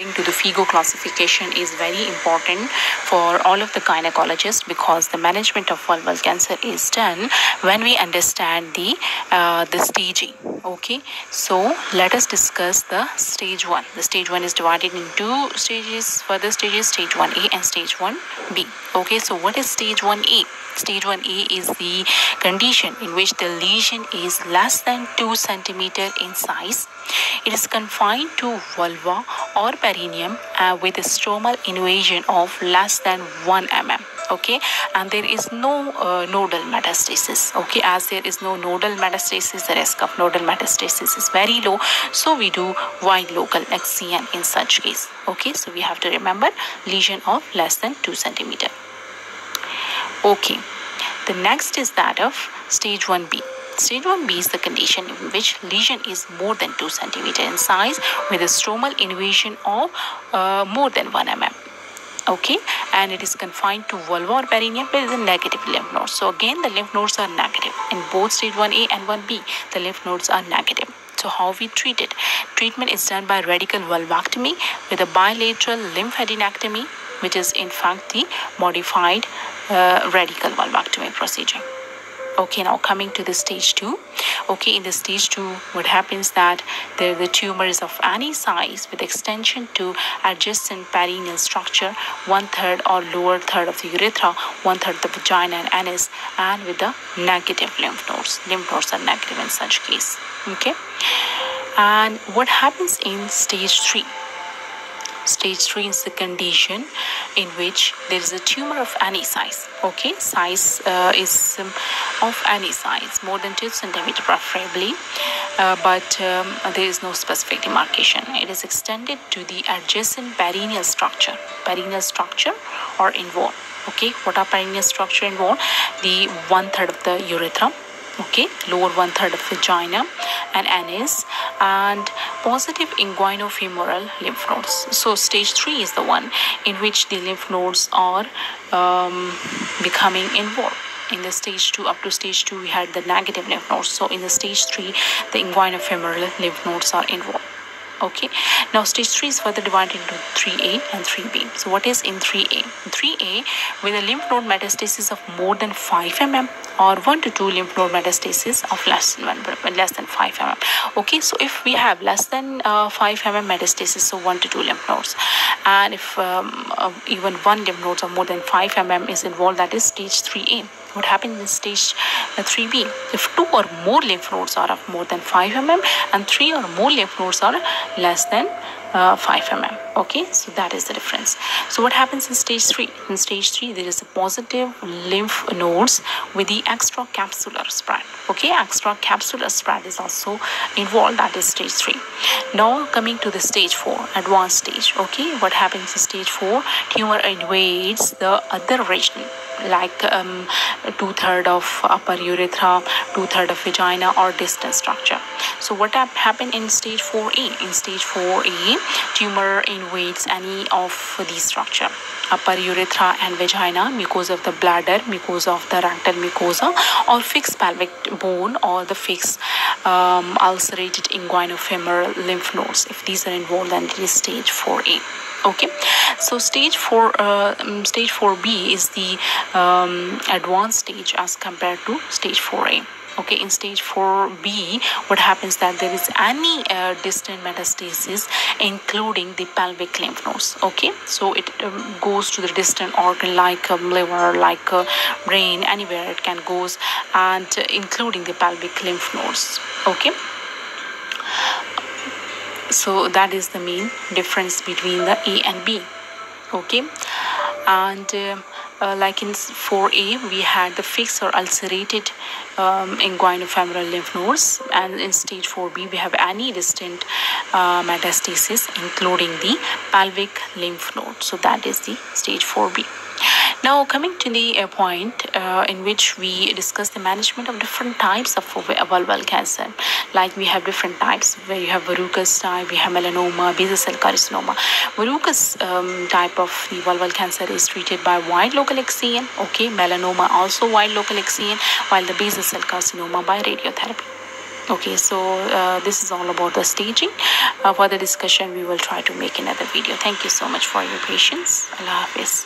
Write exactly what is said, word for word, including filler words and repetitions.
According to the FIGO classification is very important for all of the gynecologists, because the management of vulval cancer is done when we understand the uh, the staging. Okay, so let us discuss the stage one. The stage one is divided in two stages. Further stages, stage one A and stage one B. Okay, so what is stage one A? Stage one A is the condition in which the lesion is less than two centimeters in size. It is confined to vulva or perineum uh, with a stromal invasion of less than one millimeter. Okay, and there is no uh, nodal metastasis. Okay, as there is no nodal metastasis, the risk of nodal metastasis is very low. So we do wide local X C N in such case. Okay, so we have to remember lesion of less than two centimeters. Okay, the next is that of stage one B. Stage one B is the condition in which lesion is more than two centimeters in size with a stromal invasion of uh, more than one millimeter. Okay, and it is confined to vulva or perineum with a negative lymph nodes. So again, the lymph nodes are negative. In both stage one A and one B, the lymph nodes are negative. So how we treat it? Treatment is done by radical vulvectomy with a bilateral lymphadenectomy, which is in fact the modified uh, radical vulvectomy procedure. Okay, now coming to the stage two. Okay, in the stage two, what happens that the, the tumor is of any size with extension to adjacent perineal structure, one third or lower third of the urethra, one third of the vagina and anus, and with the negative lymph nodes. Lymph nodes are negative in such case. Okay, and what happens in stage three? Stage three is the condition in which there is a tumor of any size. Okay, size uh, is um, of any size, more than two centimeters preferably, uh, but um, there is no specific demarcation. It is extended to the adjacent perineal structure. Perineal structure or involved. Okay, what are perineal structure involved? The one third of the urethra. Okay, lower one third of vagina and anus, and positive inguinofemoral lymph nodes. So stage three is the one in which the lymph nodes are um, becoming involved. In the stage two, up to stage two, we had the negative lymph nodes. So in the stage three, the inguinofemoral lymph nodes are involved. Okay, now stage three is further divided into three A and three B. So what is in three A? In three A, with a lymph node metastasis of more than five millimeters or one to two lymph node metastasis of less than one, less than five millimeters. Okay, so if we have less than uh, five millimeters metastasis, so one to two lymph nodes, and if um, uh, even one lymph nodes of more than five millimeters is involved, that is stage three A. What happens in stage three B? If two or more lymph nodes are of more than five millimeters and three or more lymph nodes are less than uh, five millimeters. Okay, so that is the difference. So what happens in stage three? In stage three, there is a positive lymph nodes with the extracapsular spread. Okay, extracapsular spread is also involved. That is stage three. Now coming to the stage four, advanced stage. Okay, what happens in stage four? Tumor invades the other region, like um, two-thirds of upper urethra, two-thirds of vagina or distant structure. So what happened in stage four A? In stage four A, tumor invades any of these structure, upper urethra and vagina, mucosa of the bladder, mucosa of the rectal mucosa, or fixed pelvic bone, or the fixed um, ulcerated inguinofemoral lymph nodes. If these are involved, then it is stage four A. Okay, so stage four, uh, um, stage four B is the um, advanced stage as compared to stage four A. Okay, in stage four B, what happens that there is any uh, distant metastasis, including the pelvic lymph nodes. Okay, so it um, goes to the distant organ like um, liver, like uh, brain, anywhere it can goes, and uh, including the pelvic lymph nodes. Okay, so that is the main difference between the A and B. Okay, and uh, Uh, like in four A, we had the fixed or ulcerated um, inguinofemoral lymph nodes, and in stage four B, we have any distant uh, metastasis, including the pelvic lymph node. So that is the stage four B. Now coming to the uh, point uh, in which we discuss the management of different types of vulval cancer. Like we have different types, where you have verrucous type, we have melanoma, basal cell carcinoma. Verrucous um, type of the vulval cancer is treated by wide local X C N. Okay, melanoma also wide local X C N, while the basal cell carcinoma by radiotherapy. Okay, so uh, this is all about the staging. Uh, for the discussion, we will try to make another video. Thank you so much for your patience. Allah Hafiz.